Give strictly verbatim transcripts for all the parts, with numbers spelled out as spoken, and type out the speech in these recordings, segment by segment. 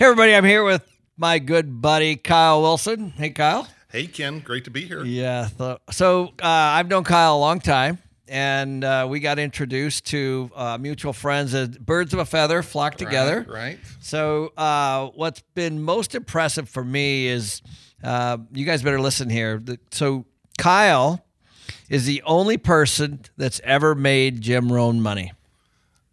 Hey, everybody, I'm here with my good buddy, Kyle Wilson. Hey, Kyle. Hey, Ken. Great to be here. Yeah. So uh, I've known Kyle a long time, and uh, we got introduced to uh, mutual friends. As birds of a feather flock together. Right. right. So uh, what's been most impressive for me is uh, you guys better listen here. So Kyle is the only person that's ever made Jim Rohn money.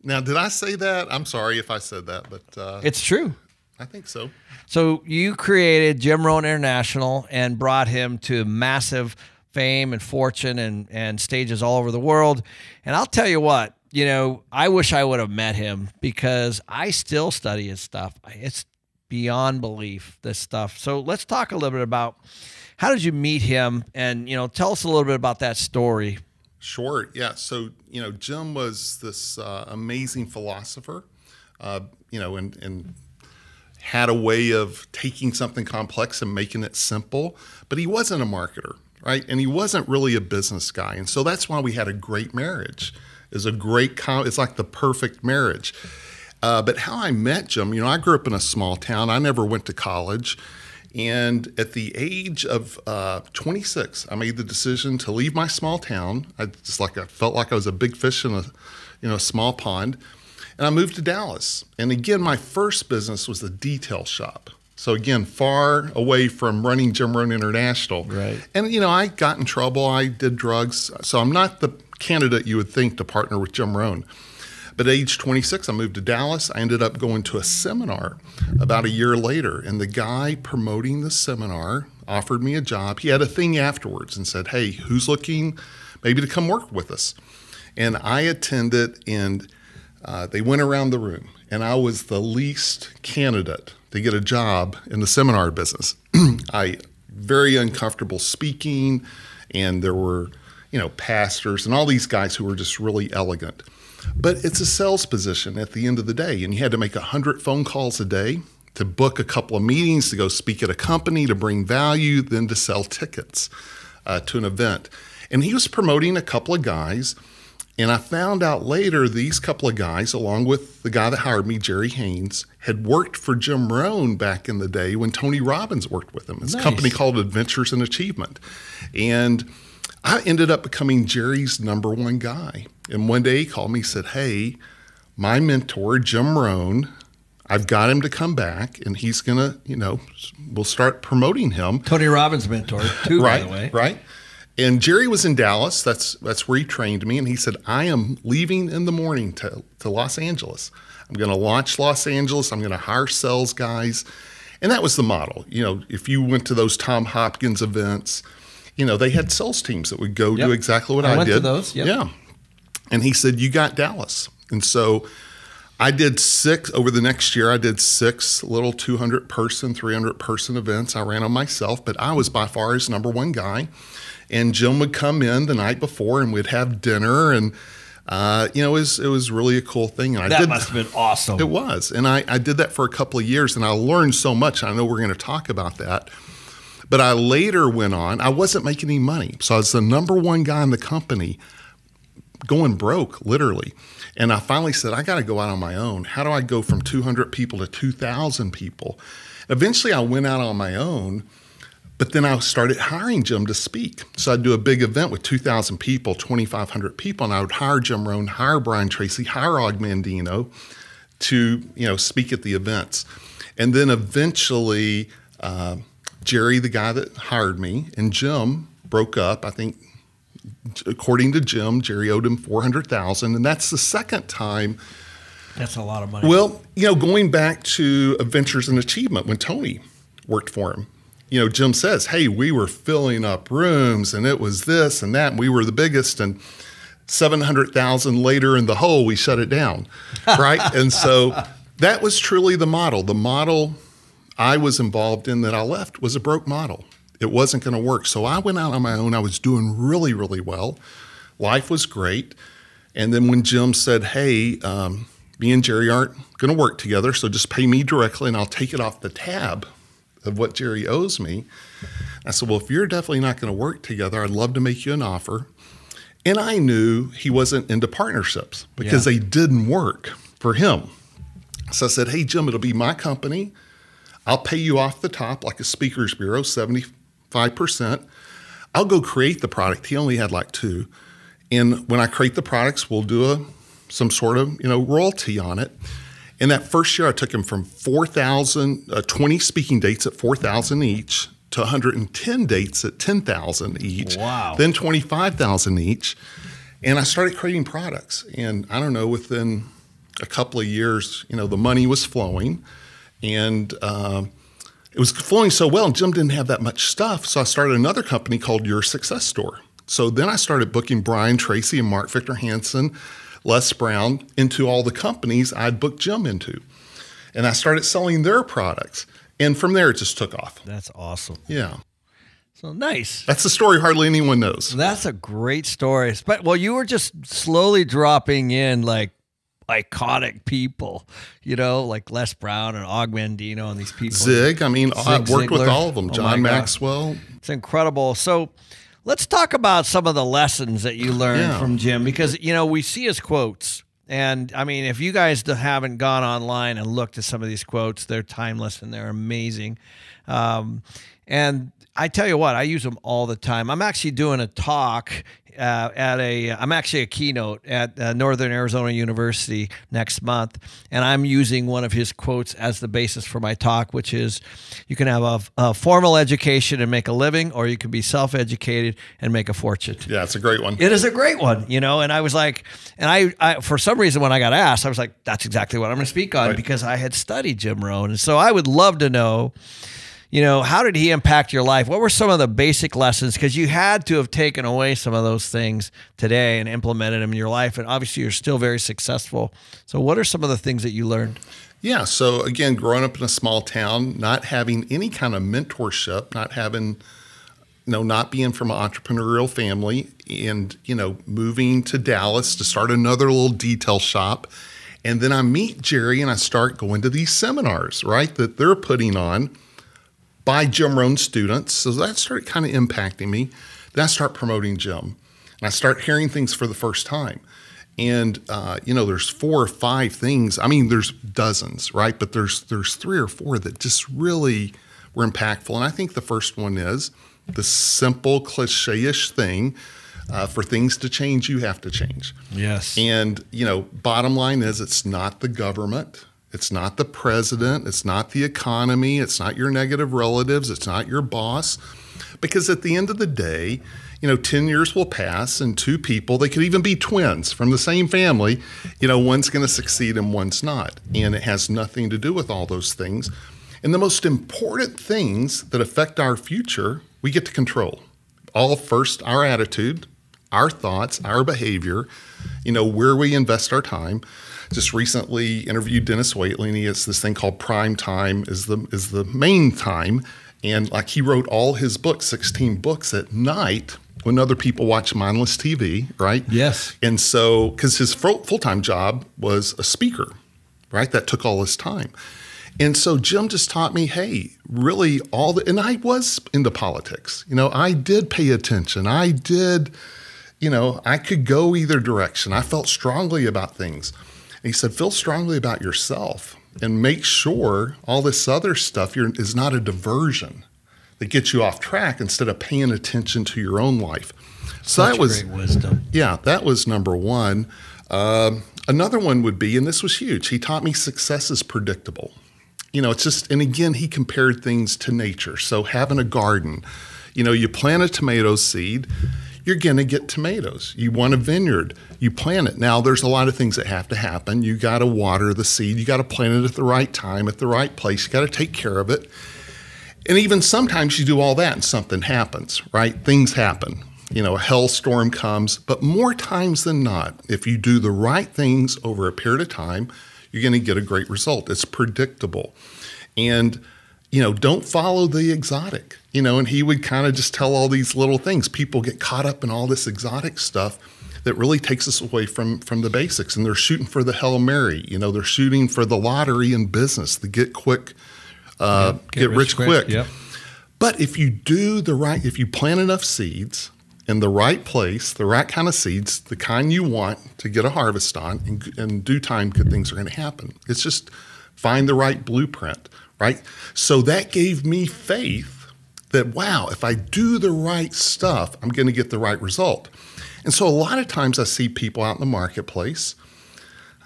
Now, did I say that? I'm sorry if I said that, but uh, it's true. I think so. So you created Jim Rohn International and brought him to massive fame and fortune and, and stages all over the world. And I'll tell you what, you know, I wish I would have met him because I still study his stuff. It's beyond belief, this stuff. So let's talk a little bit about how did you meet him? And, you know, tell us a little bit about that story. Sure. Yeah. So, you know, Jim was this uh, amazing philosopher, uh, you know, and, and had a way of taking something complex and making it simple, but he wasn't a marketer, right? And he wasn't really a business guy. And so that's why we had a great marriage. It was a great, it's like the perfect marriage. Uh, but how I met Jim, you know, I grew up in a small town. I never went to college. And at the age of uh, twenty-six, I made the decision to leave my small town. I just like, I felt like I was a big fish in a, you know, small pond. And I moved to Dallas. And again, my first business was a detail shop. So again, far away from running Jim Rohn International. Right. And, you know, I got in trouble. I did drugs. So I'm not the candidate you would think to partner with Jim Rohn. But at age twenty-six, I moved to Dallas. I ended up going to a seminar about a year later. And the guy promoting the seminar offered me a job. He had a thing afterwards and said, hey, who's looking maybe to come work with us? And I attended, and uh, they went around the room. And I was the least candidate to get a job in the seminar business. I very uncomfortable speaking. And there were, you know, pastors and all these guys who were just really elegant. But it's a sales position at the end of the day, and you had to make one hundred phone calls a day, to book a couple of meetings, to go speak at a company, to bring value, then to sell tickets uh, to an event. And he was promoting a couple of guys, and I found out later these couple of guys, along with the guy that hired me, Jerry Haynes, had worked for Jim Rohn back in the day when Tony Robbins worked with him. It's nice. A company called Adventures in Achievement. And I ended up becoming Jerry's number one guy. And one day he called me and said, hey, my mentor, Jim Rohn, I've got him to come back, and he's going to, you know, we'll start promoting him. Tony Robbins' mentor, too, right, by the way. Right. And Jerry was in Dallas. That's, that's where he trained me. And he said, I am leaving in the morning to, to Los Angeles. I'm going to launch Los Angeles. I'm going to hire sales guys. And that was the model. You know, if you went to those Tom Hopkins events, you know, they had sales teams that would go yep. do exactly what I, I went did. To those, yep. Yeah. And he said, you got Dallas. And so I did six, over the next year, I did six little two hundred person, three hundred person events. I ran them myself, but I was by far his number one guy. And Jim would come in the night before, and we'd have dinner. And, uh, you know, it was, it was really a cool thing. And I that did, must have been awesome. It was. And I, I did that for a couple of years, and I learned so much. I know we're going to talk about that. But I later went on. I wasn't making any money. So I was the number one guy in the company, going broke, literally. And I finally said, I got to go out on my own. How do I go from two hundred people to two thousand people? Eventually, I went out on my own, but then I started hiring Jim to speak. So I'd do a big event with two thousand people, twenty-five hundred people, and I would hire Jim Rohn, hire Brian Tracy, hire Og Mandino to, you know, speak at the events. And then eventually, uh, Jerry, the guy that hired me, and Jim broke up, I think. According to Jim, Jerry owed him four hundred thousand dollars, and that's the second time. That's a lot of money. Well, you know, going back to Adventures in Achievement when Tony worked for him, you know, Jim says, hey, we were filling up rooms, and it was this and that, and we were the biggest, and seven hundred thousand dollars later in the hole, we shut it down, right? And so that was truly the model. The model I was involved in that I left was a broke model. It wasn't going to work. So I went out on my own. I was doing really, really well. Life was great. And then when Jim said, hey, um, me and Jerry aren't going to work together, so just pay me directly, and I'll take it off the tab of what Jerry owes me. I said, well, if you're definitely not going to work together, I'd love to make you an offer. And I knew he wasn't into partnerships because yeah. they didn't work for him. So I said, hey, Jim, it'll be my company. I'll pay you off the top like a speaker's bureau, seventy-five percent. I'll go create the product. He only had like two. And when I create the products, we'll do a, some sort of, you know, royalty on it. And that first year, I took him from four thousand, uh, twenty speaking dates at four thousand each to one hundred ten dates at ten thousand each. Wow. Then twenty-five thousand each. And I started creating products. And I don't know, within a couple of years, you know, the money was flowing. And uh, it was flowing so well, and Jim didn't have that much stuff. So I started another company called Your Success Store. So then I started booking Brian Tracy and Mark Victor Hansen, Les Brown, into all the companies I'd booked Jim into. And I started selling their products. And from there, it just took off. That's awesome. Yeah. So nice. That's a story hardly anyone knows. That's a great story. But, well, you were just slowly dropping in, like, iconic people, you know, like Les Brown and Og Mandino and these people. Zig. I mean, Zig I worked Ziglar. with all of them. Oh, John Maxwell. It's incredible. So let's talk about some of the lessons that you learned yeah. from Jim, because, you know, we see his quotes. And I mean, if you guys haven't gone online and looked at some of these quotes, they're timeless and they're amazing. Um, and I tell you what, I use them all the time. I'm actually doing a talk uh, at a, I'm actually a keynote at uh, Northern Arizona University next month. And I'm using one of his quotes as the basis for my talk, which is, you can have a, a formal education and make a living, or you can be self-educated and make a fortune. Yeah, it's a great one. It is a great one, you know? And I was like, and I, I for some reason, when I got asked, I was like, that's exactly what I'm going to speak on, right, because I had studied Jim Rohn. And so I would love to know, you know, how did he impact your life? What were some of the basic lessons? Because you had to have taken away some of those things today and implemented them in your life. And obviously, you're still very successful. So what are some of the things that you learned? Yeah. So, again, growing up in a small town, not having any kind of mentorship, not having, you know, not being from an entrepreneurial family, and, you know, moving to Dallas to start another little detail shop. And then I meet Jerry and I start going to these seminars, right, that they're putting on by Jim Rohn students. So that started kind of impacting me. Then I start promoting Jim, and I start hearing things for the first time. And, uh, you know, there's four or five things. I mean, there's dozens, right? But there's, there's three or four that just really were impactful. And I think the first one is the simple cliche-ish thing. Uh, for things to change, you have to change. Yes. And, you know, bottom line is, it's not the government. It's not the president. It's not the economy. It's not your negative relatives. It's not your boss. Because at the end of the day, you know, ten years will pass, and two people, they could even be twins from the same family, you know, one's going to succeed and one's not. And it has nothing to do with all those things. And the most important things that affect our future, we get to control. All first, our attitude, our thoughts, our behavior, you know, where we invest our time. Just recently interviewed Dennis Waitley, and he has this thing called Prime Time is the, is the main time. And like, he wrote all his books, sixteen books at night when other people watch mindless T V, right? Yes. And so, because his full-time job was a speaker, right? That took all his time. And so Jim just taught me, hey, really all the, and I was into politics. You know, I did pay attention. I did, you know, I could go either direction. I felt strongly about things. And he said, feel strongly about yourself and make sure all this other stuff you're, is not a diversion that gets you off track instead of paying attention to your own life. So Such that was, great wisdom. Yeah, that was number one. Um, another one would be, and this was huge, he taught me success is predictable. You know, it's just, and again, he compared things to nature. So having a garden, you know, you plant a tomato seed, you're going to get tomatoes. You want a vineyard, you plant it. Now, there's a lot of things that have to happen. You got to water the seed. You got to plant it at the right time, at the right place. You got to take care of it. And even sometimes you do all that and something happens, right? Things happen. You know, a hailstorm comes. But more times than not, if you do the right things over a period of time, you're going to get a great result. It's predictable. And, you know, don't follow the exotic, you know, and he would kind of just tell all these little things. People get caught up in all this exotic stuff that really takes us away from, from the basics. And they're shooting for the Hail Mary, you know, they're shooting for the lottery in business, the get quick, uh, yeah, get, get rich, rich quick. quick. Yep. But if you do the right, if you plant enough seeds in the right place, the right kind of seeds, the kind you want to get a harvest on, and in due time, good things are going to happen. It's just find the right blueprint, right? So that gave me faith that, wow, if I do the right stuff, I'm going to get the right result. And so a lot of times I see people out in the marketplace,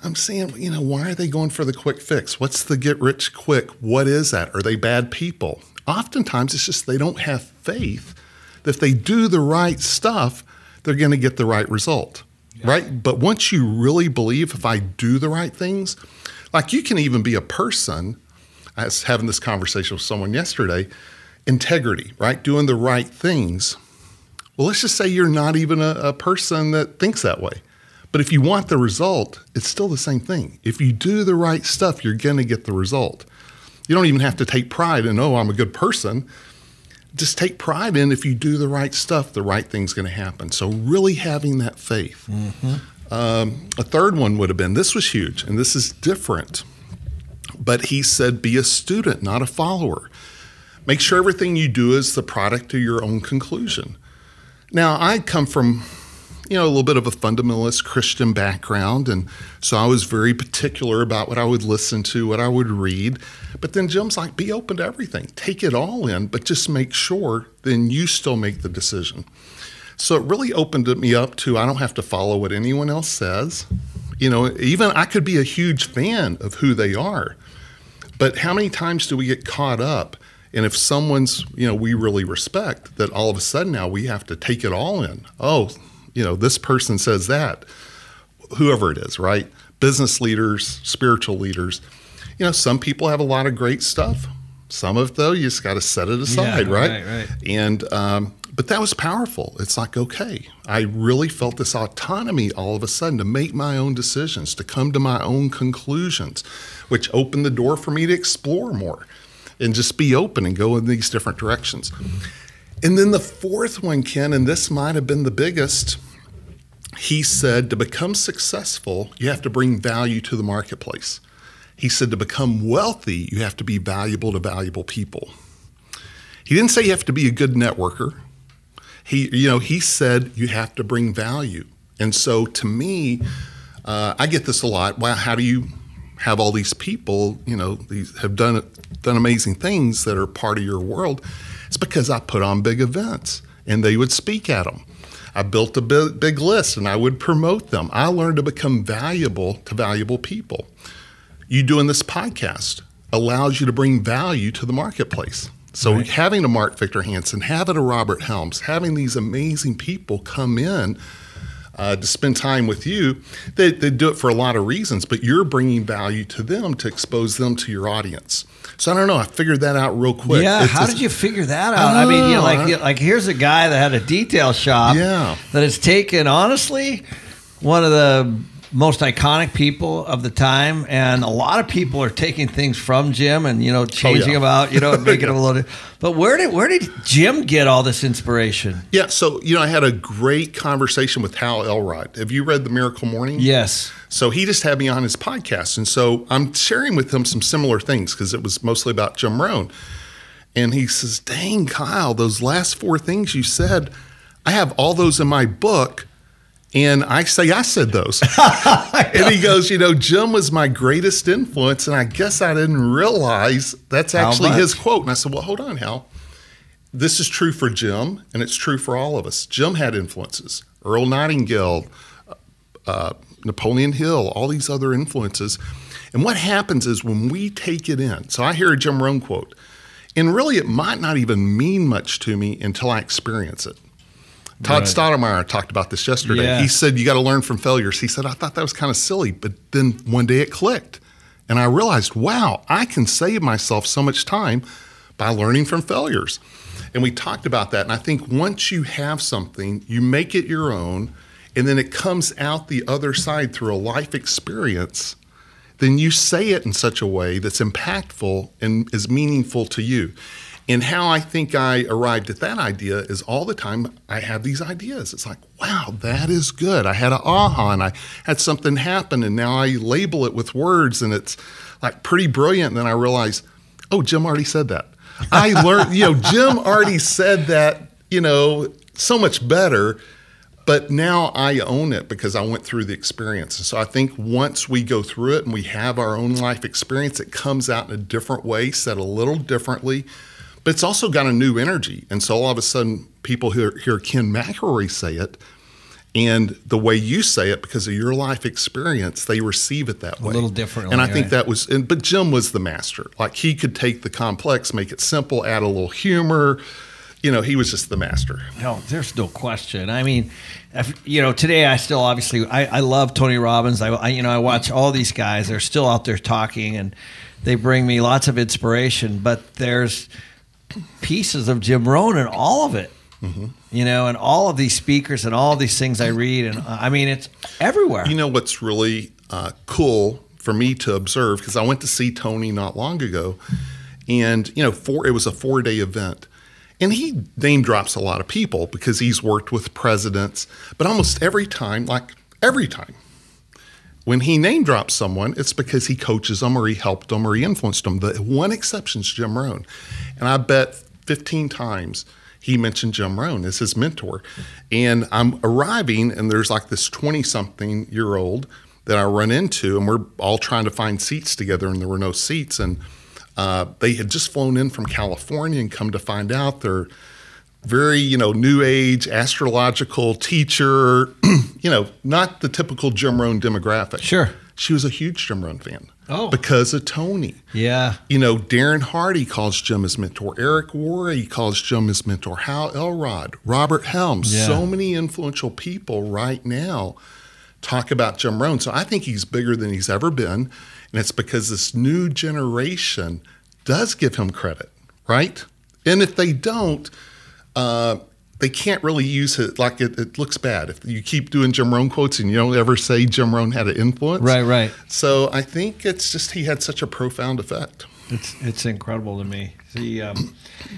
I'm seeing, you know, why are they going for the quick fix? What's the get rich quick? What is that? Are they bad people? Oftentimes it's just they don't have faith that if they do the right stuff, they're going to get the right result, yeah. right? But once you really believe, if I do the right things, like you can even be a person, I was having this conversation with someone yesterday, integrity, right? Doing the right things. Well, let's just say you're not even a, a person that thinks that way. But if you want the result, it's still the same thing. If you do the right stuff, you're going to get the result. You don't even have to take pride in, oh, I'm a good person. Just take pride in if you do the right stuff, the right thing's going to happen. So really having that faith. Mm-hmm. Um, a third one would have been, this was huge, and this is different. But he said, be a student, not a follower. Make sure everything you do is the product of your own conclusion. Now, I come from... you know, a little bit of a fundamentalist Christian background. And so I was very particular about what I would listen to, what I would read. But then Jim's like, be open to everything. Take it all in, but just make sure then you still make the decision. So it really opened me up to, I don't have to follow what anyone else says. You know, even I could be a huge fan of who they are. But how many times do we get caught up? And if someone's, you know, we really respect, that all of a sudden now we have to take it all in. Oh, you know, this person says that, whoever it is, right? Business leaders, spiritual leaders. You know, some people have a lot of great stuff. Some of it, though, you just got to set it aside, yeah, right? right? Right, And, um, but that was powerful. It's like, okay, I really felt this autonomy all of a sudden to make my own decisions, to come to my own conclusions, which opened the door for me to explore more and just be open and go in these different directions. And then the fourth one, Ken, and this might have been the biggest, he said, to become successful, you have to bring value to the marketplace. He said, to become wealthy, you have to be valuable to valuable people. He didn't say you have to be a good networker. He, you know, he said you have to bring value. And so to me, uh, I get this a lot. Well, how do you have all these people, you know, these have done, done amazing things that are part of your world? It's because I put on big events and they would speak at them. I built a big, big list and I would promote them. I learned to become valuable to valuable people. You doing this podcast allows you to bring value to the marketplace. So right. having a Mark Victor Hansen, having a Robert Helms, having these amazing people come in uh, to spend time with you, they, they do it for a lot of reasons, but you're bringing value to them to expose them to your audience. So I don't know. I figured that out real quick. Yeah, it's how just, did you figure that out? I, I mean, you know, like, you know, like here's a guy that had a detail shop yeah. that has taken, honestly, one of the most iconic people of the time, and a lot of people are taking things from Jim and you know changing oh, yeah. them out, you know, and making them a little. But where did where did Jim get all this inspiration? Yeah, so you know, I had a great conversation with Hal Elrod. Have you read The Miracle Morning? Yes. So he just had me on his podcast. And so I'm sharing with him some similar things because it was mostly about Jim Rohn. And he says, dang, Kyle, those last four things you said, I have all those in my book. And I say, I said those. And he goes, you know, Jim was my greatest influence. And I guess I didn't realize that's actually his quote. And I said, well, hold on, Hal. This is true for Jim. And it's true for all of us. Jim had influences. Earl Nightingale, uh, Napoleon Hill, all these other influences. And what happens is when we take it in, so I hear a Jim Rohn quote, and really it might not even mean much to me until I experience it. Todd right. Stoudemire talked about this yesterday. Yeah. He said, you got to learn from failures. He said, I thought that was kind of silly, but then one day it clicked. And I realized, wow, I can save myself so much time by learning from failures. And we talked about that. And I think once you have something, you make it your own, and then it comes out the other side through a life experience, then you say it in such a way that's impactful and is meaningful to you. And how I think I arrived at that idea is all the time I have these ideas. It's like, wow, that is good. I had an aha and I had something happen and now I label it with words and it's like pretty brilliant. And then I realize, oh, Jim already said that. I learned, you know, Jim already said that, you know, so much better. But now I own it because I went through the experience. And so I think once we go through it and we have our own life experience, it comes out in a different way, said a little differently, but it's also got a new energy. And so all of a sudden, people hear, hear Ken McElroy say it, and the way you say it, because of your life experience, they receive it that way. A little differently. And I think right? that was, and, but Jim was the master. Like, he could take the complex, make it simple, add a little humor. You know, he was just the master. No, there's no question. I mean, if, you know, today I still obviously, I, I love Tony Robbins. I, I, you know, I watch all these guys. They're still out there talking, and they bring me lots of inspiration. But there's pieces of Jim Rohn in all of it. Mm-hmm. You know, and all of these speakers and all of these things I read, and uh, I mean, it's everywhere. You know what's really uh, cool for me to observe, because I went to see Tony not long ago, and you know, four, it was a four-day event, and he name drops a lot of people because he's worked with presidents, but almost every time, like every time, when he name drops someone, it's because he coaches them or he helped them or he influenced them. The one exception is Jim Rohn, and I bet fifteen times he mentioned Jim Rohn as his mentor. And I'm arriving, and there's like this twenty-something-year-old that I run into, and we're all trying to find seats together, and there were no seats. And uh, they had just flown in from California, and come to find out they're very, you know, new age, astrological teacher, you know, not the typical Jim Rohn demographic. Sure. She was a huge Jim Rohn fan. Oh. Because of Tony. Yeah. You know, Darren Hardy calls Jim his mentor. Eric Worre calls Jim his mentor. Hal Elrod, Robert Helms. Yeah. So many influential people right now talk about Jim Rohn. So I think he's bigger than he's ever been. And it's because this new generation does give him credit, right? And if they don't, uh, they can't really use it. Like, it, it looks bad if you keep doing Jim Rohn quotes and you don't ever say Jim Rohn had an influence. Right, right. So I think it's just he had such a profound effect. It's it's incredible to me. The um,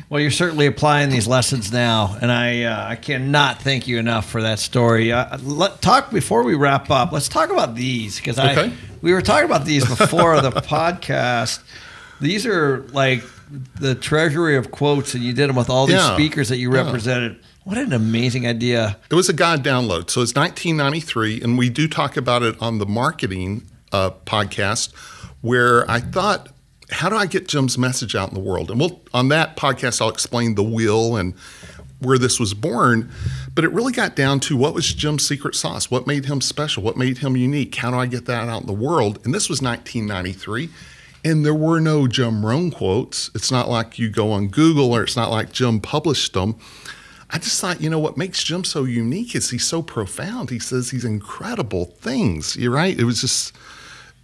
well, you're certainly applying these lessons now, and I uh, I cannot thank you enough for that story. Uh, let talk before we wrap up. Let's talk about these, because I okay. we were talking about these before the podcast. These are like the treasury of quotes, and you did them with all these yeah. speakers that you represented. Yeah. What an amazing idea. It was a God download. So it's nineteen ninety-three, and we do talk about it on the marketing uh, podcast, where I thought, how do I get Jim's message out in the world? And we'll, on that podcast, I'll explain the wheel and where this was born. But it really got down to, what was Jim's secret sauce? What made him special? What made him unique? How do I get that out in the world? And this was nineteen ninety-three. And there were no Jim Rohn quotes. It's not like you go on Google, or it's not like Jim published them. I just thought, you know, what makes Jim so unique is he's so profound. He says these incredible things. You're right. It was just,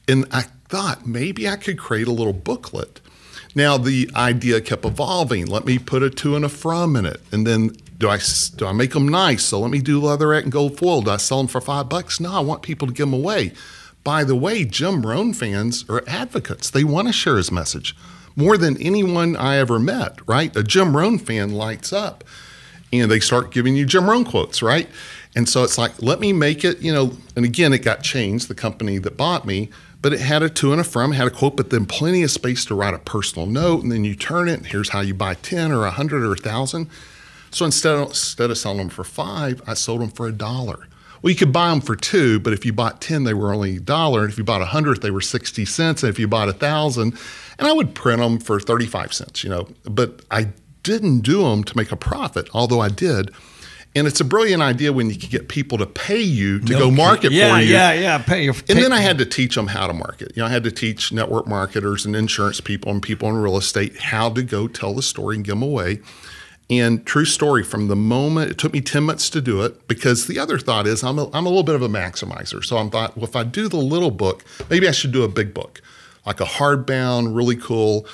and I thought maybe I could create a little booklet. Now the idea kept evolving. Let me put a to and a from in it. And then do I, do I make them nice? So let me do leatherette and gold foil. Do I sell them for five bucks? No, I want people to give them away. By the way, Jim Rohn fans are advocates. They want to share his message more than anyone I ever met, right? A Jim Rohn fan lights up, and they start giving you Jim Rohn quotes, right? And so it's like, let me make it, you know, and again, it got changed, the company that bought me, but it had a to and a from, had a quote, but then plenty of space to write a personal note, and then you turn it, and here's how you buy ten or a hundred or a thousand. So instead of, instead of selling them for five, I sold them for a dollar. Well, you could buy them for two, but if you bought ten, they were only a dollar, and if you bought a hundred, they were sixty cents, and if you bought a thousand, and I would print them for thirty-five cents, you know, but I didn't do them to make a profit, although I did. And it's a brilliant idea when you can get people to pay you to no, go market yeah, for you. Yeah, yeah, yeah. Pay, pay. And then I had to teach them how to market. You know, I had to teach network marketers and insurance people and people in real estate how to go tell the story and give them away. And true story, from the moment, it took me ten minutes to do it, because the other thought is I'm a, I'm a little bit of a maximizer. So I thought, well, if I do the little book, maybe I should do a big book, like a hardbound, really cool.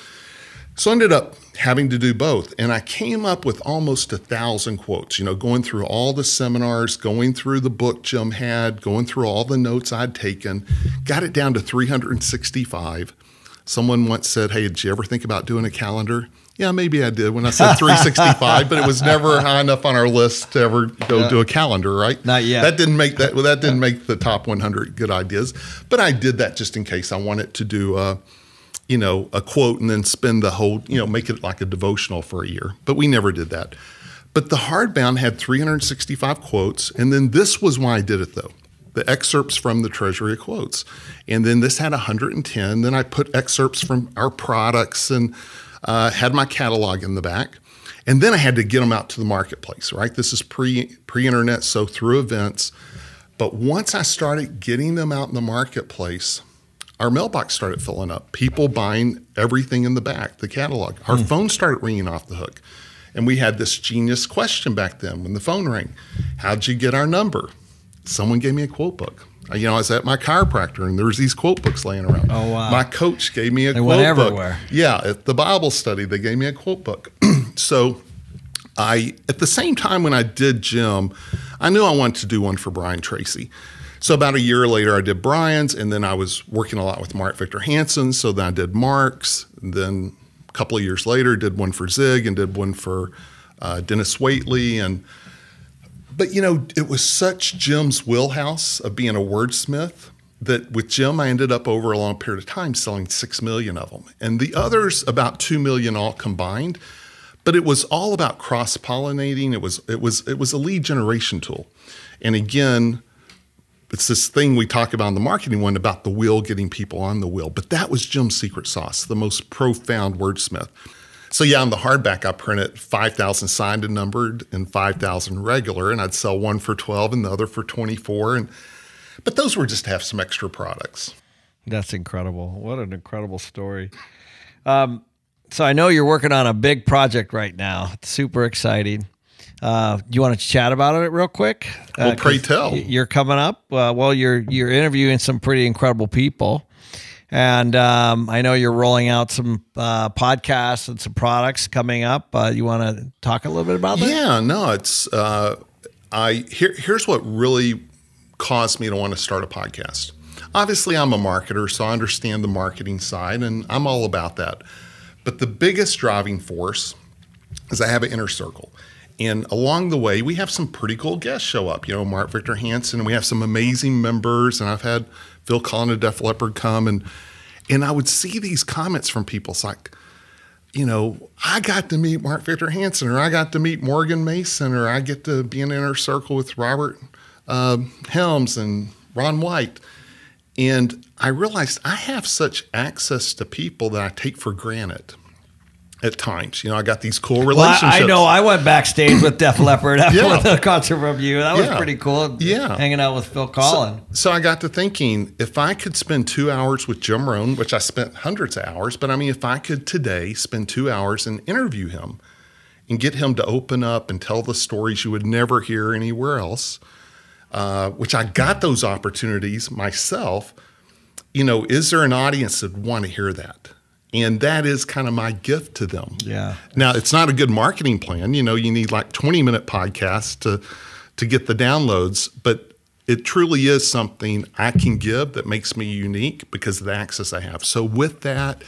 So I ended up having to do both. And I came up with almost a thousand quotes, you know, going through all the seminars, going through the book Jim had, going through all the notes I'd taken, got it down to three hundred sixty-five. Someone once said, hey, did you ever think about doing a calendar? Yeah, maybe I did when I said three sixty-five, but it was never high enough on our list to ever go yeah. do a calendar, right? Not yet. That didn't make that, well, that didn't make the top one hundred good ideas, but I did that just in case I wanted to do uh, you know, a quote and then spend the whole, you know, make it like a devotional for a year. But we never did that. But the hardbound had three hundred sixty-five quotes, and then this was why I did it, though. The excerpts from the Treasury of Quotes. And then this had one hundred ten. Then I put excerpts from our products and uh, had my catalog in the back. And then I had to get them out to the marketplace, right? This is pre, pre-internet, so through events. But once I started getting them out in the marketplace, our mailbox started filling up. People buying everything in the back, the catalog. Our mm. phone started ringing off the hook. And we had this genius question back then when the phone rang. How'd you get our number? Someone gave me a quote book. You know, I was at my chiropractor, and there was these quote books laying around. Oh, wow. My coach gave me a they quote book. They went everywhere. Yeah, at the Bible study, they gave me a quote book. So I, at the same time when I did Jim, I knew I wanted to do one for Brian Tracy. So about a year later, I did Brian's, and then I was working a lot with Mark Victor Hansen, so then I did Mark's. And then a couple of years later, did one for Zig and did one for uh, Dennis Waitley. And But, you know, it was such Jim's wheelhouse of being a wordsmith that with Jim, I ended up over a long period of time selling six million of them. And the others, about two million all combined. But it was all about cross-pollinating. It was, it was, it was a lead generation tool. And again, it's this thing we talk about in the marketing one about the wheel, getting people on the wheel. But that was Jim's secret sauce, the most profound wordsmith. So yeah, on the hardback, I printed five thousand signed and numbered and five thousand regular, and I'd sell one for twelve and the other for twenty-four. And But those were just to have some extra products. That's incredible. What an incredible story. Um, so I know you're working on a big project right now. It's super exciting. Uh, you want to chat about it real quick? Well, uh, pray tell. You're coming up. Uh, well, you're, you're interviewing some pretty incredible people. And um, I know you're rolling out some uh, podcasts and some products coming up. Uh, you want to talk a little bit about that? Yeah, no, it's uh, I. Here, here's what really caused me to want to start a podcast. Obviously, I'm a marketer, so I understand the marketing side, and I'm all about that. But the biggest driving force is I have an inner circle. And along the way, we have some pretty cool guests show up. You know, Mark Victor Hansen, and we have some amazing members, and I've had Phil Collins and Def Leppard come, and and I would see these comments from people. It's like, you know, I got to meet Mark Victor Hansen, or I got to meet Morgan Mason, or I get to be in an inner circle with Robert uh, Helms and Ron White. And I realized I have such access to people that I take for granted. At times, you know, I got these cool relationships. Well, I, I know I went backstage with Def Leppard after yeah. the concert from you. That was yeah. pretty cool. Yeah. Hanging out with Phil Collins. So, so I got to thinking, if I could spend two hours with Jim Rohn, which I spent hundreds of hours, but I mean, if I could today spend two hours and interview him and get him to open up and tell the stories you would never hear anywhere else, uh, which I got those opportunities myself, you know, is there an audience that would want to hear that? And that is kind of my gift to them. Yeah. Now, it's not a good marketing plan. You know, you need like twenty minute podcasts to, to get the downloads. But it truly is something I can give that makes me unique because of the access I have. So with that,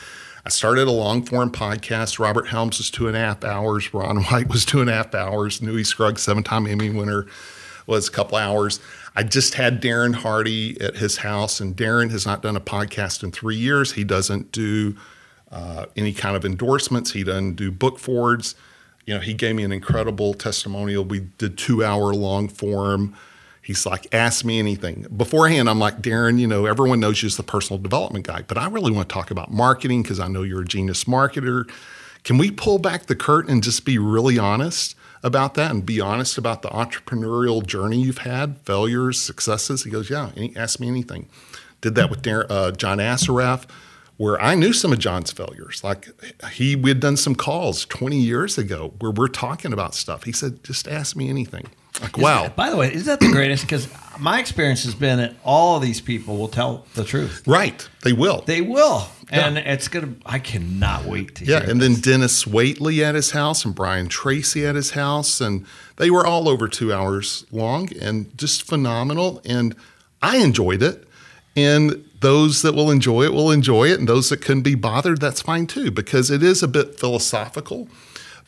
I started a long-form podcast. Robert Helms was two and a half hours. Ron White was two and a half hours. Newbie Scruggs, seven time Emmy winner, was a couple hours. I just had Darren Hardy at his house. And Darren has not done a podcast in three years. He doesn't do... Uh, any kind of endorsements. He doesn't do book forwards. You know, he gave me an incredible testimonial. We did two hour long form. He's like, ask me anything. Beforehand, I'm like, Darren, you know, everyone knows you as the personal development guy, but I really want to talk about marketing because I know you're a genius marketer. Can we pull back the curtain and just be really honest about that and be honest about the entrepreneurial journey you've had, failures, successes? He goes, yeah, any, ask me anything. Did that with Darren, uh, John Asaraf, where I knew some of John's failures. Like he, we had done some calls twenty years ago where we're talking about stuff. He said, just ask me anything. Like, is wow. That, by the way, is that the greatest? Because my experience has been that all of these people will tell the truth. Right. They will. They will. Yeah. And it's going to, I cannot wait to yeah, hear Yeah. And this. Then Dennis Waitley at his house and Brian Tracy at his house. And they were all over two hours long and just phenomenal. And I enjoyed it. And those that will enjoy it will enjoy it, and those that couldn't be bothered, that's fine too, because it is a bit philosophical,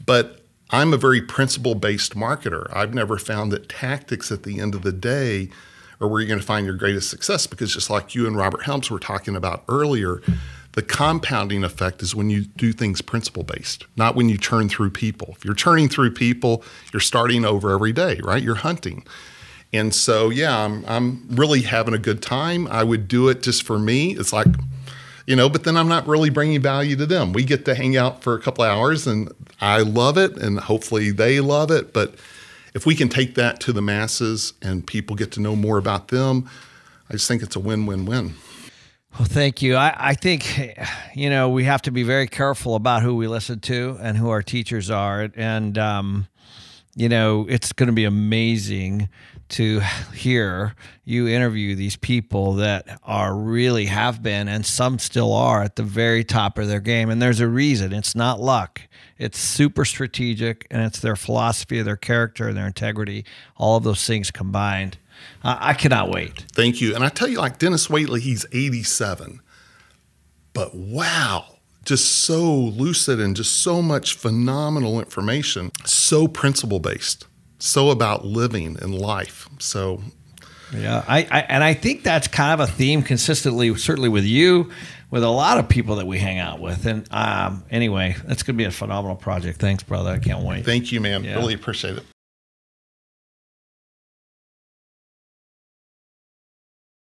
but I'm a very principle-based marketer. I've never found that tactics at the end of the day are where you're going to find your greatest success, because just like you and Robert Helms were talking about earlier, The compounding effect is when you do things principle-based, not when you churn through people. If you're churning through people, you're starting over every day, right? You're hunting. And so, yeah, I'm, I'm really having a good time. I would do it just for me. It's like, you know, but then I'm not really bringing value to them. We get to hang out for a couple of hours, and I love it, and hopefully they love it. But if we can take that to the masses and people get to know more about them, I just think it's a win-win-win. Well, thank you. I, I think, you know, we have to be very careful about who we listen to and who our teachers are. And, um, you know, it's going to be amazing to hear you interview these people that are really have been, and some still are, at the very top of their game. And there's a reason. It's not luck. It's super strategic, and it's their philosophy, their character, their integrity, all of those things combined. I cannot wait. Thank you. And I tell you, like Dennis Waitley, he's eighty-seven. But wow, just so lucid and just so much phenomenal information. So principle-based, so about living and life. So, yeah, I, I and I think that's kind of a theme consistently, certainly with you, with a lot of people that we hang out with. And um, anyway, that's going to be a phenomenal project. Thanks, brother. I can't wait. Thank you, man. Yeah. Really appreciate it.